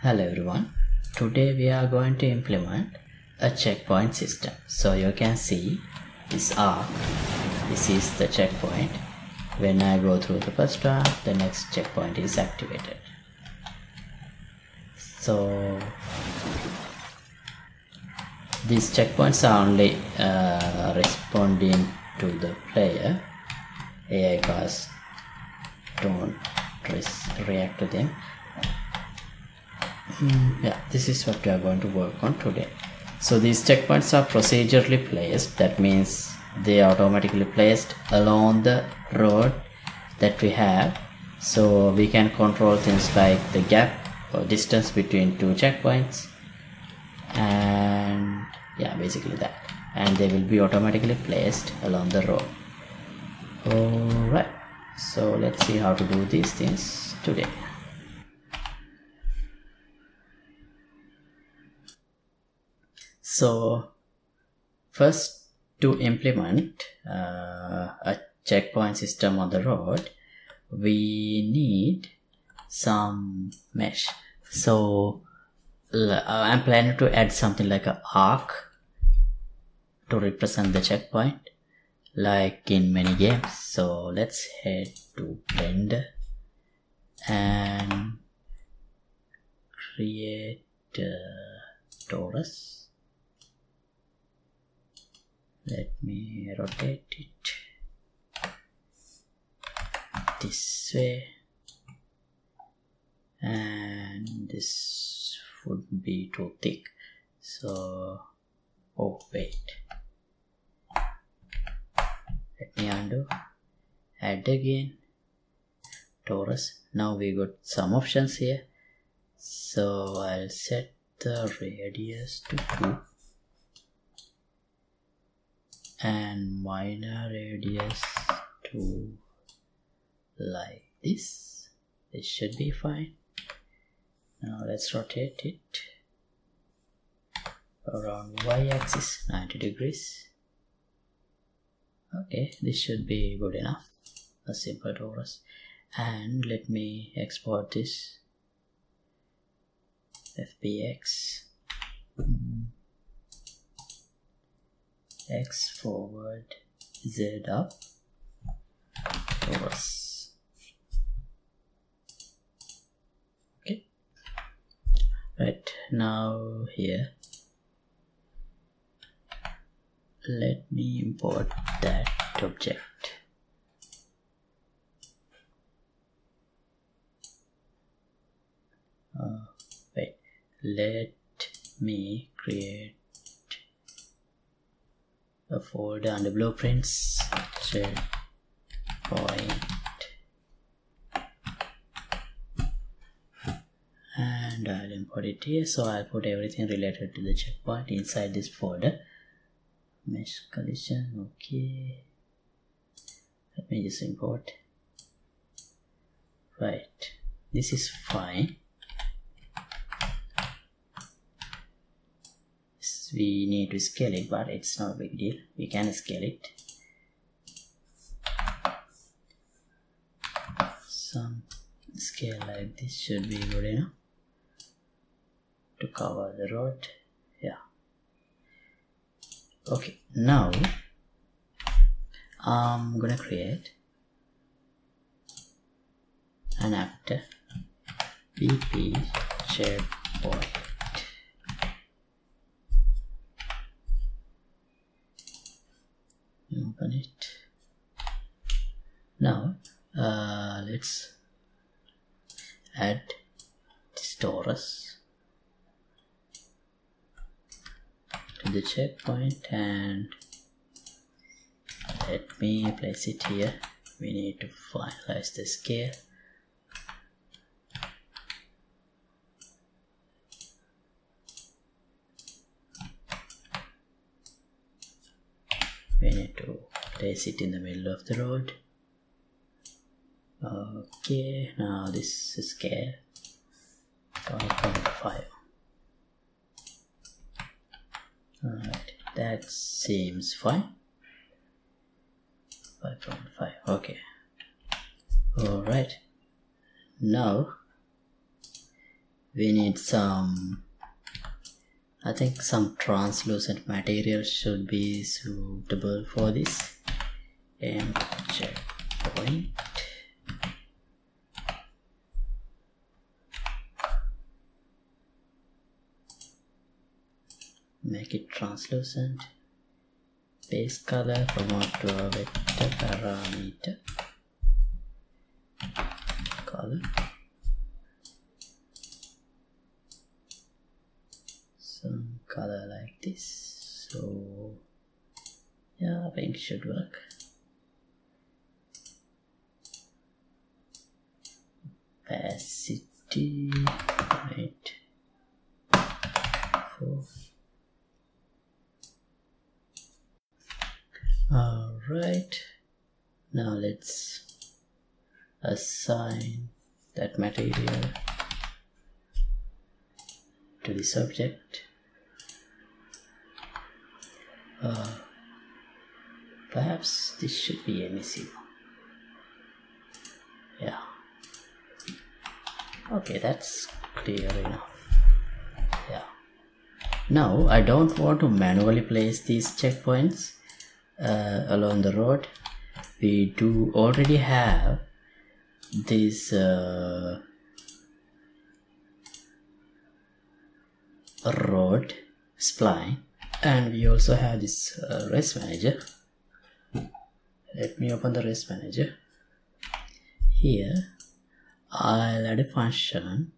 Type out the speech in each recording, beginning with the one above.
Hello everyone, today we are going to implement a checkpoint system. So you can see this arc, this is the checkpoint. When I go through the first arc, the next checkpoint is activated. So these checkpoints are only responding to the player. AI cars don't react to them. Yeah, this is what we are going to work on today. So these checkpoints are procedurally placed, that means they are automatically placed along the road that we have, so we can control things like the gap or distance between two checkpoints, and yeah, basically that, and they will be automatically placed along the road. Alright, so let's see how to do these things today. So first, to implement a checkpoint system on the road, we need some mesh. So I'm planning to add something like an arc to represent the checkpoint, like in many games. So let's head to Blender and create a torus. Let me rotate it this way, and this would be too thick, so oh wait, let me undo, add again, torus. Now we got some options here, so I'll set the radius to 2 and minor radius to like this. This should be fine. Now let's rotate it around y-axis 90 degrees. Okay, this should be good enough, a simple torus. And let me export this FBX. X forward, Z up, torus. Okay. Right now here, let me import that object. Wait. Let me create a folder under blueprints, checkpoint, and I'll import it here. So I'll put everything related to the checkpoint inside this folder. Mesh collision, okay. Let me just import. Right, this is fine. We need to scale it, but it's not a big deal, we can scale it some scale, like this should be good enough to cover the road. Yeah, okay. Now I'm gonna create an actor, BP checkpoint. Open it. Now let's add this torus to the checkpoint, and let me place it here. We need to finalize the scale. We need to place it in the middle of the road. Okay, now this is scale 5.5. Alright, that seems fine. 5.5, okay. Alright, now we need some, I think some translucent material should be suitable for this. And checkpoint. Make it translucent. Base color, promote to a vector parameter. Color. Some color like this. So yeah, I think it should work. Opacity, right? 4. All right, now let's assign that material to the subject. Perhaps this should be MSU. Yeah, okay, that's clear enough. Yeah, now I don't want to manually place these checkpoints along the road. We do already have this road spline, and we also have this rest manager. Let me open the rest manager. Here I'll add a function,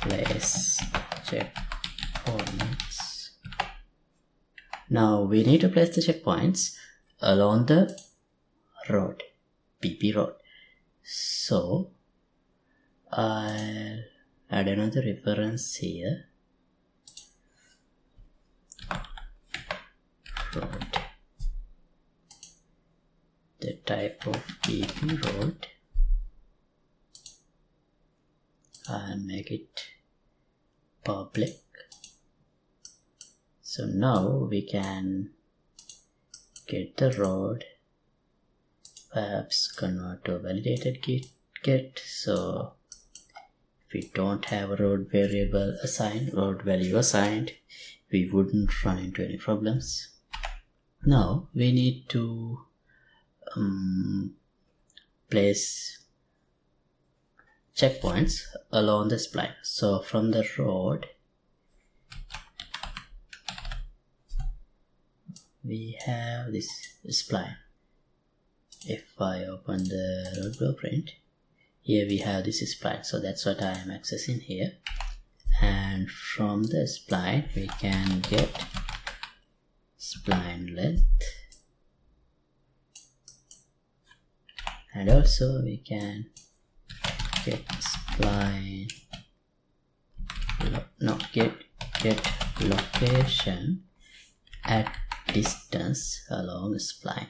place checkpoints. Now we need to place the checkpoints along the road, BP road. So I'll add another reference here. Road. The type of BP road. I'll make it public. So now we can get the road, perhaps convert to validated get. So if we don't have a road variable assigned, road value assigned, we wouldn't run into any problems. Now we need to place checkpoints along the spline. So from the road, we have this spline. If I open the road blueprint, here we have this spline. So that's what I am accessing here. And from the spline, we can get spline length. And also we can get spline, get location at distance along spline.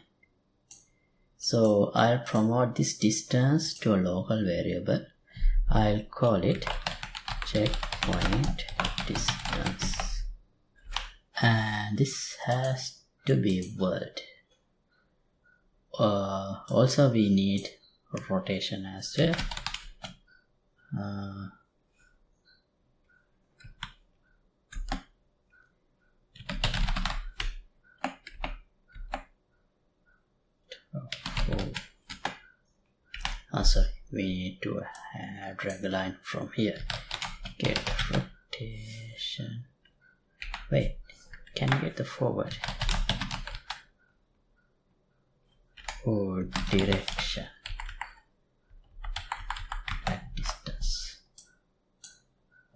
So I'll promote this distance to a local variable. I'll call it checkpoint distance, and this has to be world. Also we need rotation as well. Sorry, we need to drag a line from here. Get rotation. Wait, can you get the forward? Or direction at distance.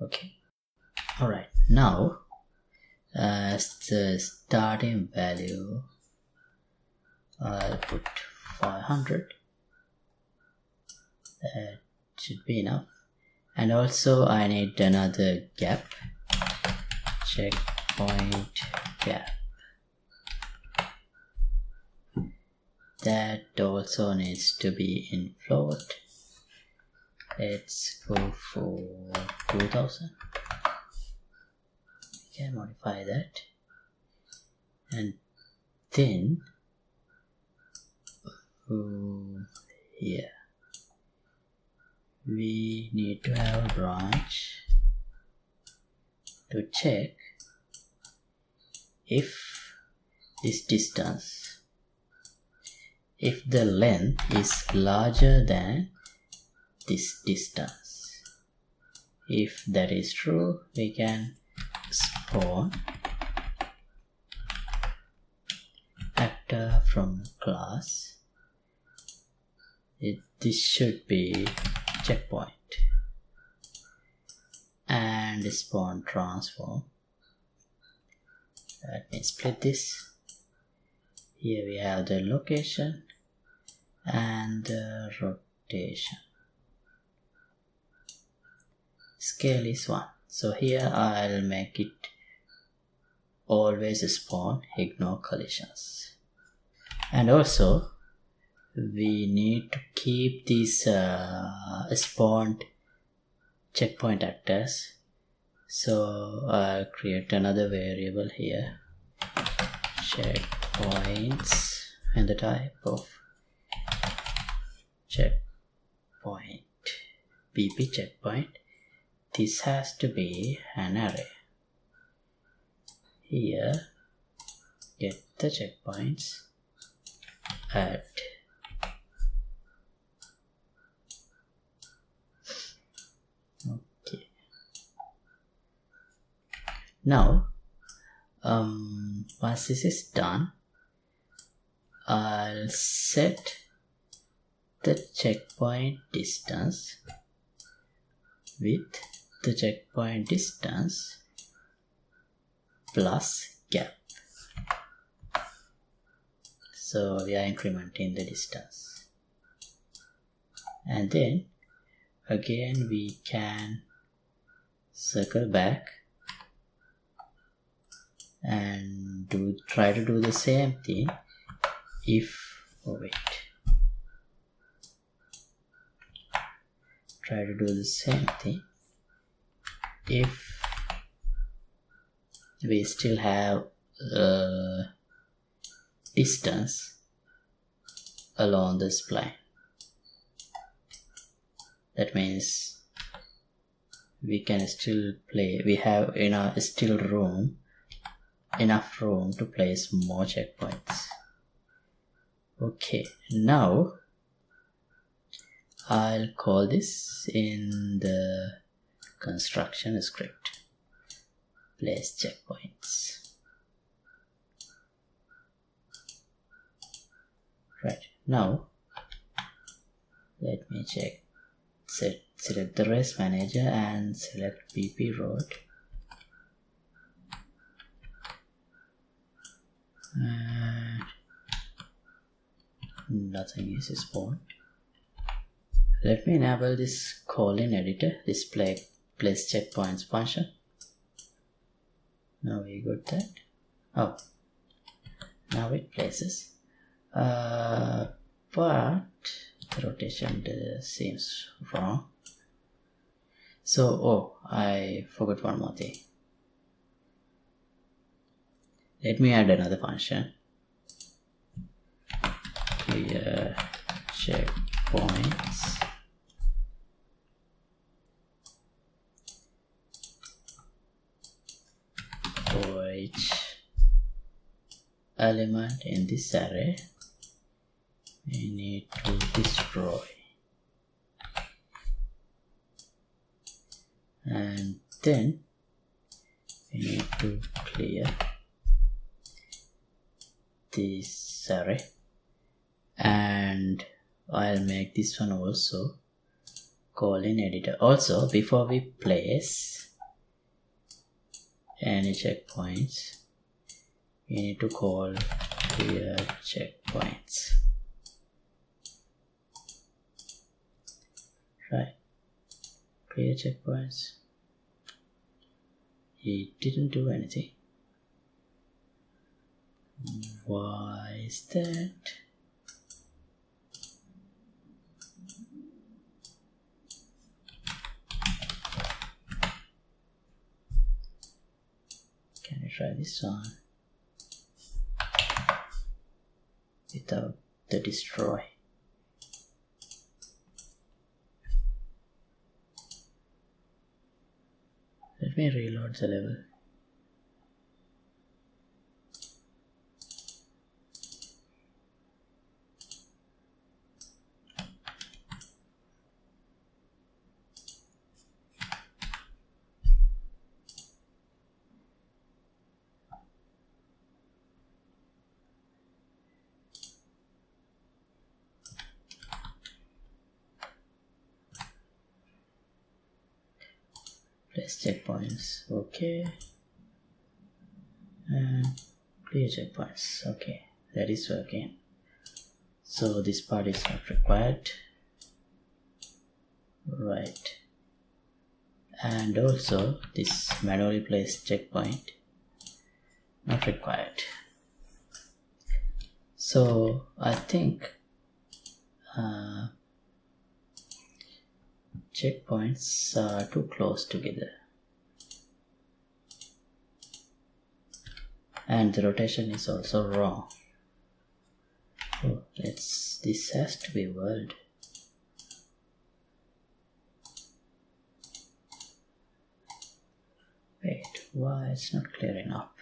Okay. Alright, now as the starting value, I'll put 500. That should be enough. And also I need another gap, checkpoint gap. That also needs to be in float. Let's go for 2000. We can modify that, and then here we need to have a branch to check if this distance, if the length is larger than this distance. If that is true, we can spawn actor from class. This should be checkpoint, and spawn transform. Let me split this. Here we have the location and the rotation. Scale is 1. So here I'll make it always spawn, ignore collisions. And also we need to keep these spawned checkpoint actors. So I'll create another variable here, checkpoints, and the type of checkpoint, BP checkpoint. This has to be an array. Here, get the checkpoints, add. Now, once this is done, I'll set the checkpoint distance with the checkpoint distance plus gap. So we are incrementing the distance. And then again, we can circle back and try to do the same thing if we still have distance along the spline. That means we can still play, we have enough room to place more checkpoints. Okay, now I'll call this in the construction script, place checkpoints. Right, now let me check, select the race manager and select BP road. And nothing is spawned. Let me enable this call-in editor, display place checkpoints function. Now we got that. Oh, now it places, but the rotation seems wrong. So I forgot one more thing. Let me add another function, clear checkpoints, for each element in this array we need to destroy, and then we need to clear this array, and I'll make this one also call in editor. Also, before we place any checkpoints, we need to call clear checkpoints. Right, clear checkpoints. He didn't do anything. Why is that? Can I try this one without the destroy? Let me reload the level. Checkpoints, okay, and clear checkpoints, okay, that is working. So this part is not required, right? And also this manually placed checkpoint, not required. So I think checkpoints are too close together, and the rotation is also wrong. Oh, this has to be world. Wait, why it's not clearing up?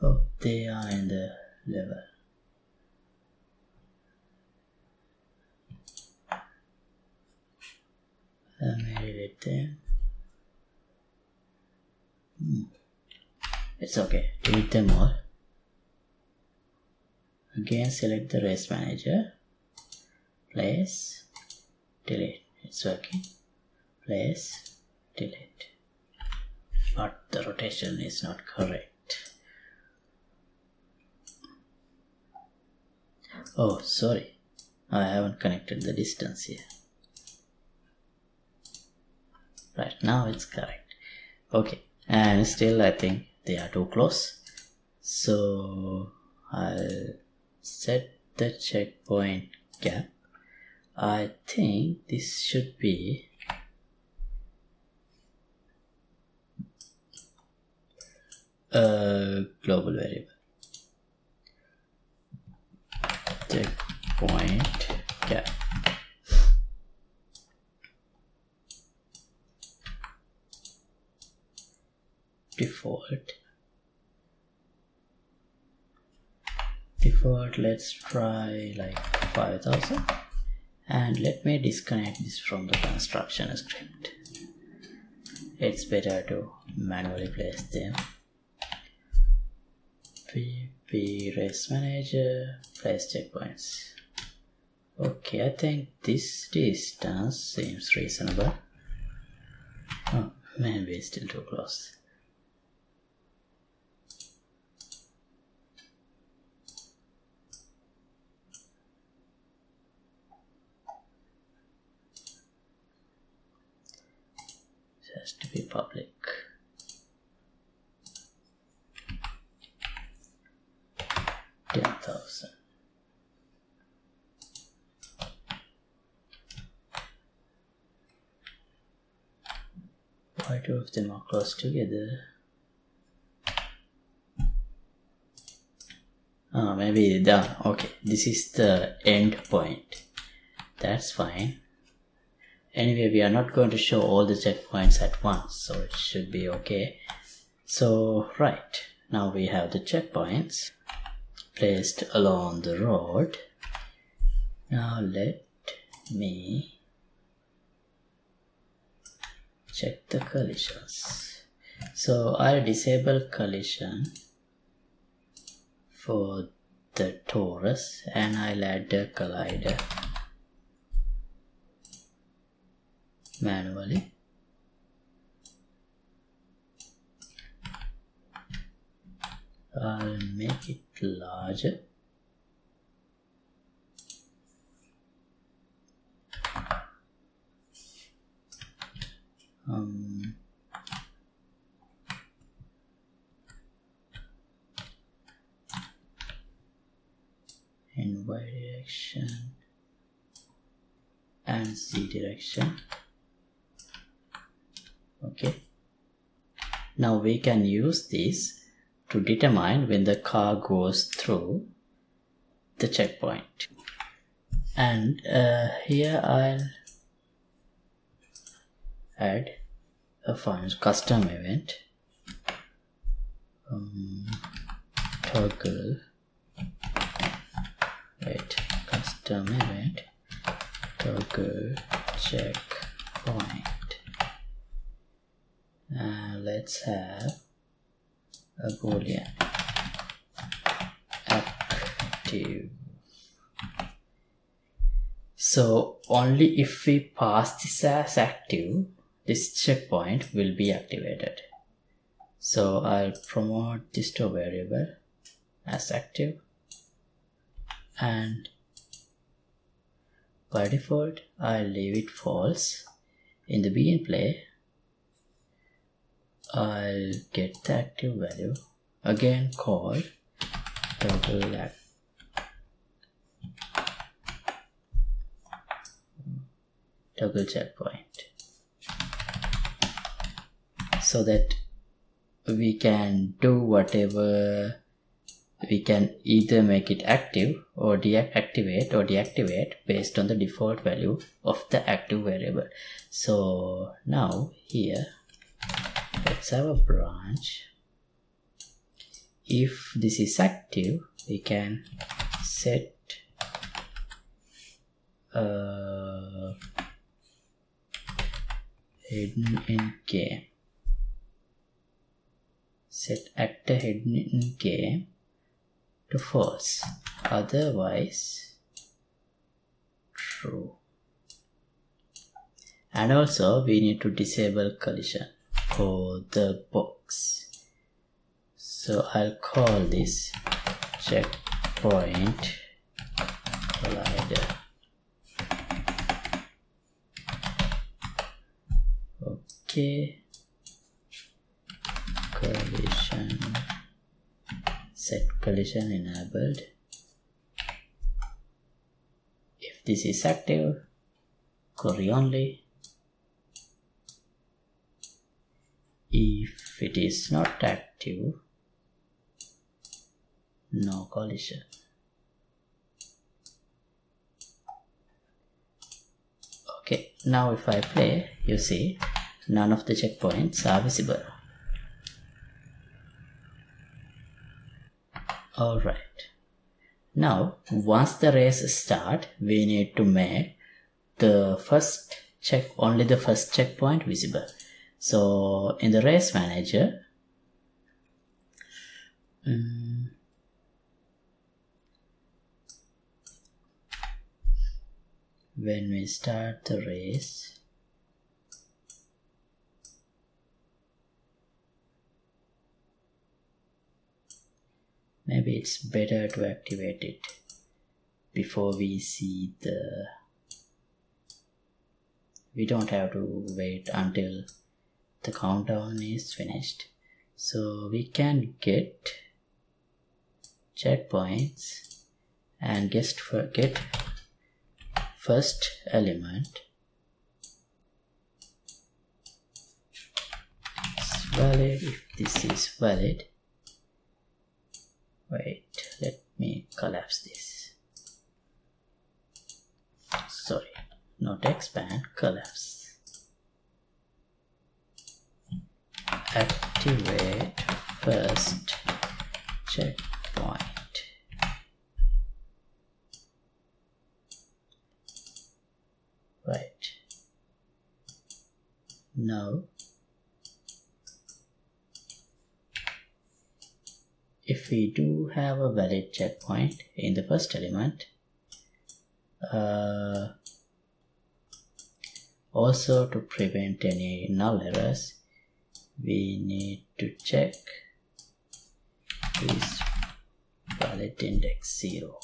Oh, they are in the level. Let me edit them. It's okay, delete them all. Again, select the race manager, place, delete. It's working. Place, delete. But the rotation is not correct. Oh, sorry, I haven't connected the distance here. Right, now it's correct. Okay, and still I think they are too close, so I'll set the checkpoint gap. I think this should be 1 global variable. Checkpoint gap. Default, let's try like 5000, and let me disconnect this from the construction script. It's better to manually place them. BP race manager, place checkpoints. Okay, I think this distance seems reasonable. Oh, maybe it's still too close. Has to be public. $10,000. Why two of them are close together? Oh, maybe okay, this is the end point. That's fine. Anyway, we are not going to show all the checkpoints at once, so it should be okay. So right, now we have the checkpoints placed along the road. Now let me check the collisions. So I'll disable collision for the torus, and I'll add a collider manually. I'll make it larger. In Y direction and Z direction. Okay, now we can use this to determine when the car goes through the checkpoint. And here I'll add a function custom event toggle, right, custom event toggle checkpoint. Let's have a boolean active. So only if we pass this as active, this checkpoint will be activated. So I'll promote this to a variable as active, and by default I'll leave it false. In the begin play I'll get the active value, again call toggle active. Toggle checkpoint, so that we can do whatever, we can either make it active or deactivate based on the default value of the active variable. So now here let's have a branch. If this is active, we can set hidden in game, set actor hidden in game to false, otherwise true. And also we need to disable collision for the box, so I'll call this checkpoint collider. Collision, set collision enabled. If this is active, query only. If it is not active, no collision. Okay, now if I play, you see none of the checkpoints are visible. Alright, now once the race starts, we need to make the only the first checkpoint visible. So in the race manager, when we start the race, maybe it's better to activate it before we see the... we don't have to wait until the countdown is finished. So we can get checkpoints and get first element is valid. If this is valid, wait, let me collapse this. Sorry, not expand, collapse. Activate first checkpoint. Right. Now, if we do have a valid checkpoint in the first element, also to prevent any null errors, we need to check is valid index 0.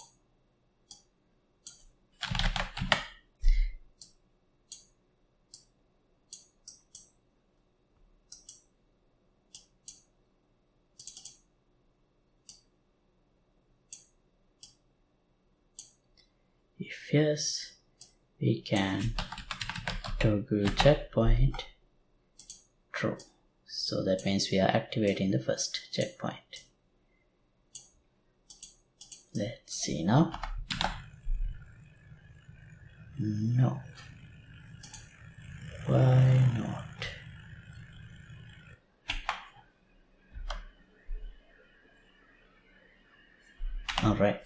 If yes, we can toggle checkpoint true. So that means we are activating the first checkpoint. Let's see now. No. Why not? Alright,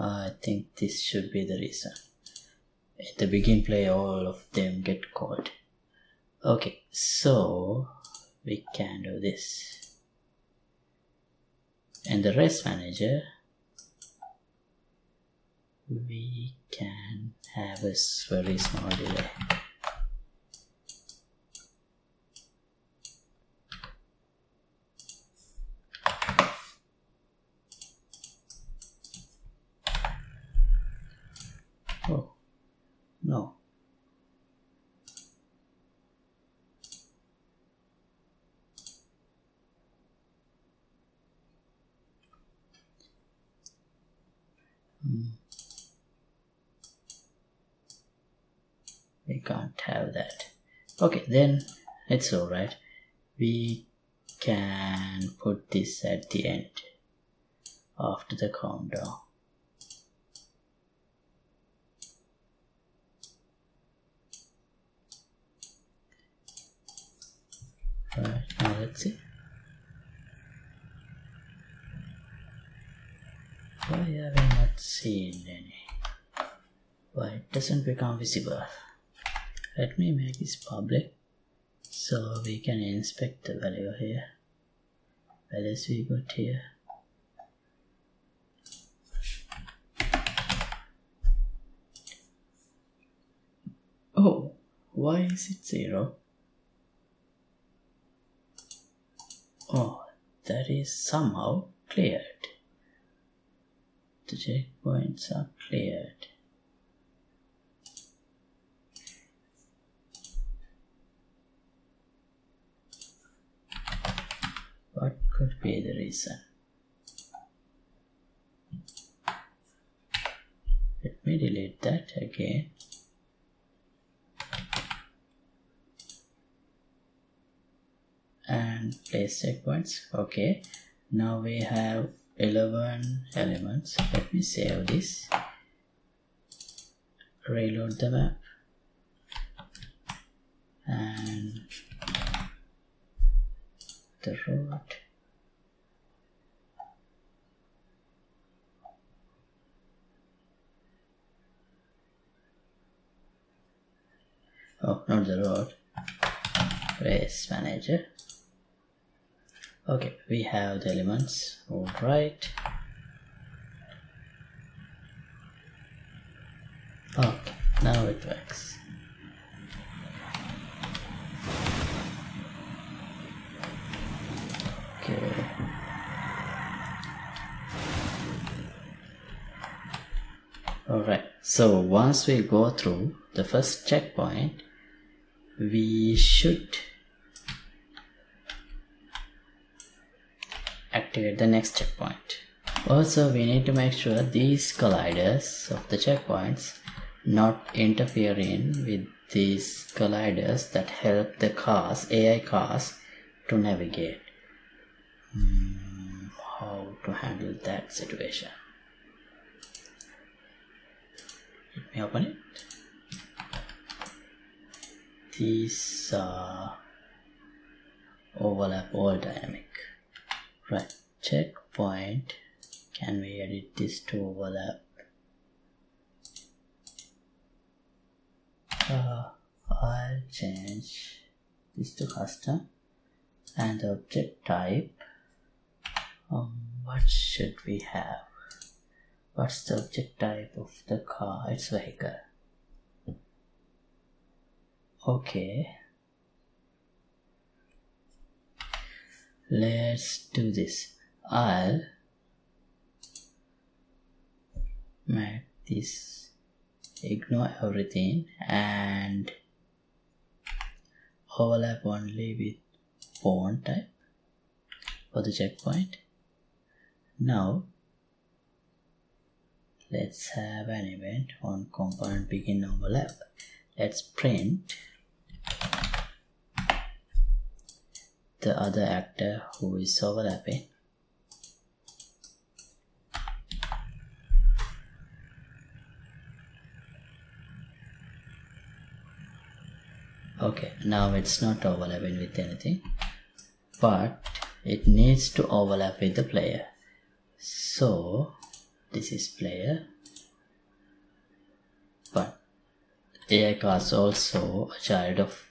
I think this should be the reason. At the begin play all of them get caught. Okay, so we can do this. And the race manager, we can have a very small delay. No. We can't have that. Okay, then it's all right. We can put this at the end after the countdown. Right, now let's see. Why have I not seen any? Why it doesn't become visible? Let me make this public so we can inspect the value here. What else we got here? Oh, why is it 0? Oh, that is somehow cleared. The checkpoints are cleared. What could be the reason? Let me delete that again. And place checkpoints. Okay, now we have 11 elements. Let me save this, reload the map, and the road. Oh, not the road, race manager. Okay, we have the elements. All right. Okay, now it works. Okay. All right. So once we go through the first checkpoint, we should activate the next checkpoint. Also, we need to make sure these colliders of the checkpoints not interfere in with these colliders that help the cars, AI cars, to navigate. How to handle that situation? Let me open it. These are overlap all dynamic. Right, checkpoint, can we edit this to overlap? I'll change this to custom and the object type. What should we have? What's the object type of the car? It's vehicle. Okay. Let's do this. I'll make this ignore everything and overlap only with font type for the checkpoint. Now let's have an event on component begin overlap. Let's print the other actor who is overlapping. Okay, now it's not overlapping with anything, but it needs to overlap with the player. So This is player, but AI class also a child of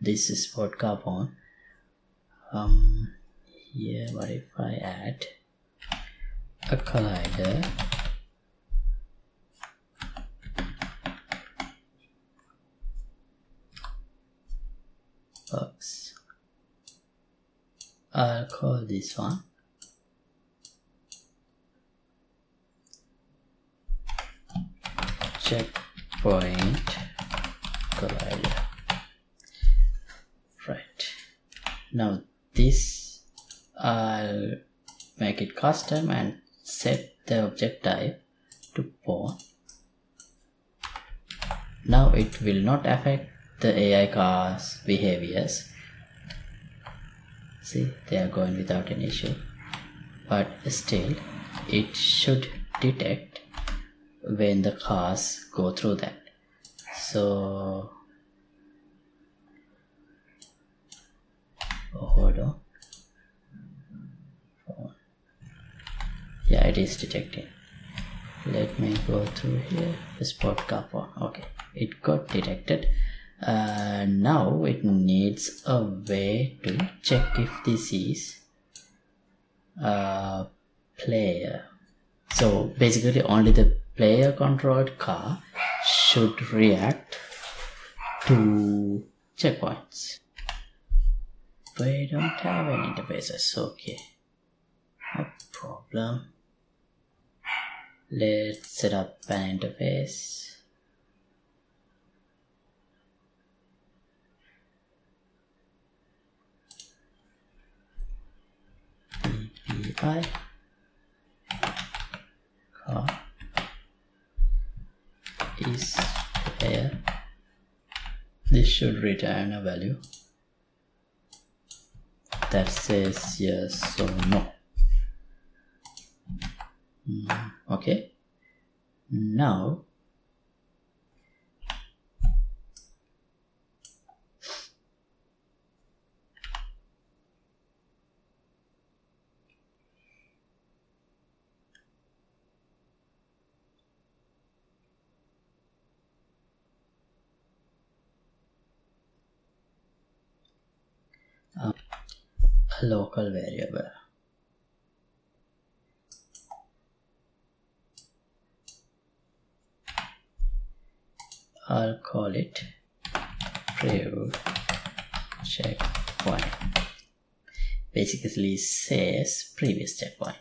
this is what carbon. Here, what if I add a collider? Works. I'll call this one checkpoint collider. Right, now this I'll make it custom and set the object type to pawn. Now it will not affect the AI car's behaviors. See, they are going without an issue, but still it should detect when the cars go through that. So hold on. Yeah, it is detecting. Let me go through here. Spot car pawn. Okay, it got detected. Now it needs a way to check if this is a player. So basically only the player controlled car should react to checkpoints. We don't have any interfaces. Okay, no problem. Let's set up an interface. BPI car is player. This should return a value that says yes or no. Okay, now a local variable. I'll call it preview checkpoint. Basically says previous checkpoint.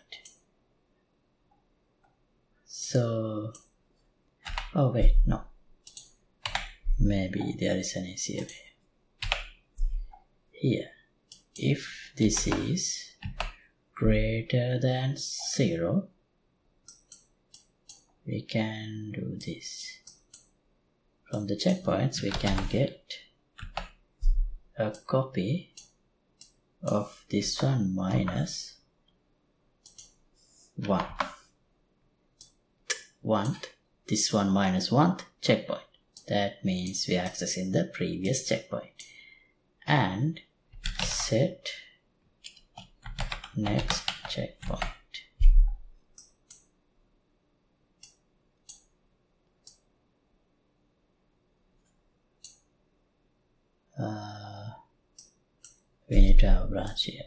So, oh wait, no. Maybe there is an easier way. Here, if this is greater than 0, we can do this. From the checkpoints we can get a copy of this one minus 1. 1, this one minus 1 checkpoint. That means we are accessing the previous checkpoint. And set next checkpoint. We need to have a branch here.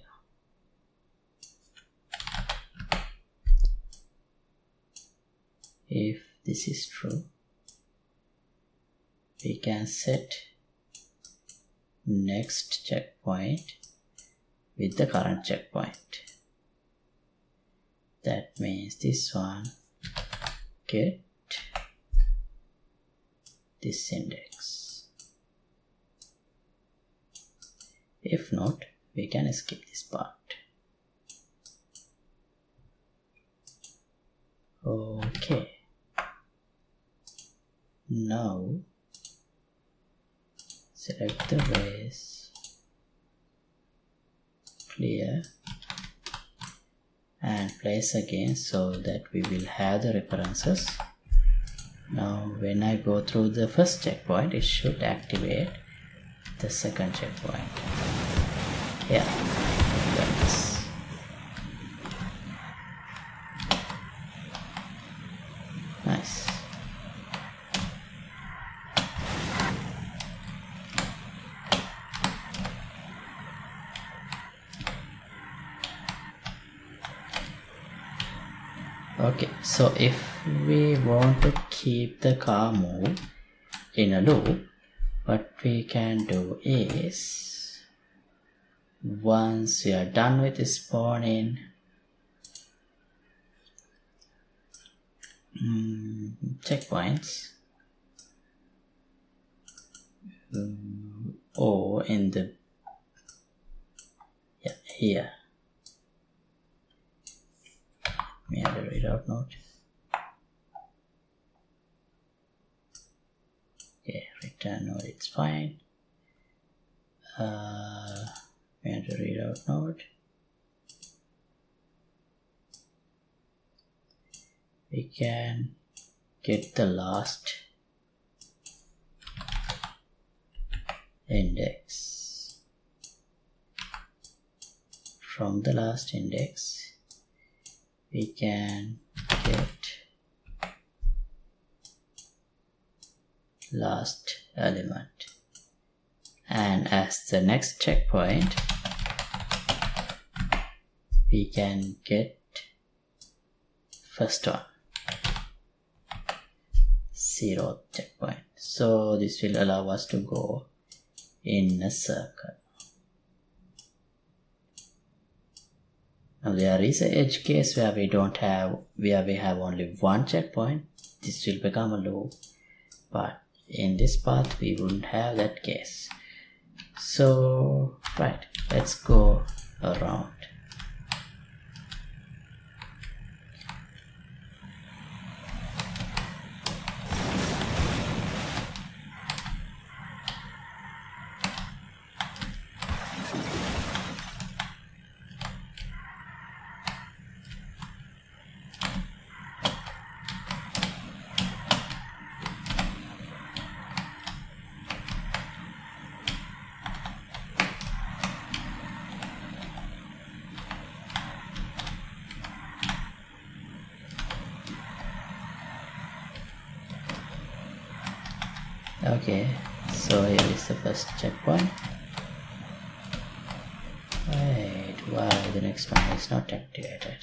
If this is true, we can set next checkpoint with the current checkpoint. That means this one get this index. If not, we can skip this part. Okay, now select the race, clear, and place again so that we will have the references. Now when I go through the first checkpoint, it should activate the second checkpoint. Yeah, that's Okay, so if we want to keep the car move in a loop, what we can do is, once we are done with spawning, checkpoints, or in the here, we have the readout node. Okay, return node, it's fine. We have the readout node. We can get the last index. From the last index, we can get last element, and as the next checkpoint, we can get first one. 0th checkpoint. So this will allow us to go in a circle. Now there is an edge case where we don't have, where we have only one checkpoint. This will become a loop, but in this path we wouldn't have that case. So right, let's go around. Okay, so here is the first checkpoint. Wait, why the next one is not activated?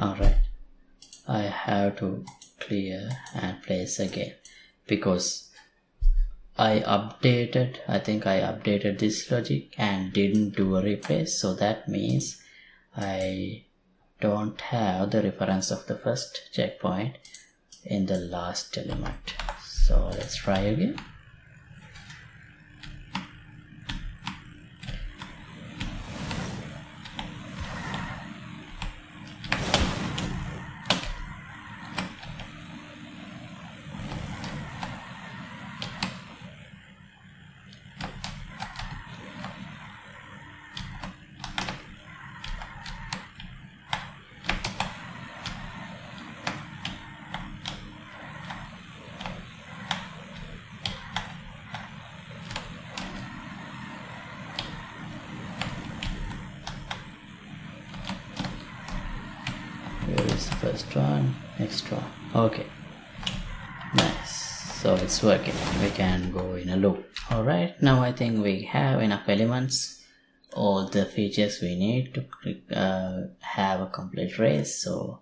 Alright, I have to clear and place again because I think I updated this logic and didn't do a replace, so that means I don't have the reference of the first checkpoint in the last element. So let's try again. First one, next one. Okay, nice. So it's working. We can go in a loop. Alright, now I think we have enough elements or the features we need to have a complete race. So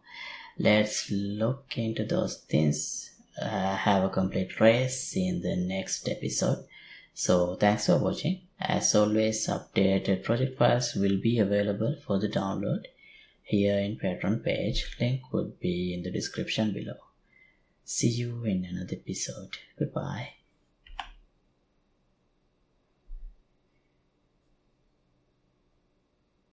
let's look into those things, have a complete race in the next episode. So thanks for watching. As always, updated project files will be available for the download here in Patreon page. Link would be in the description below. See you in another episode. Goodbye.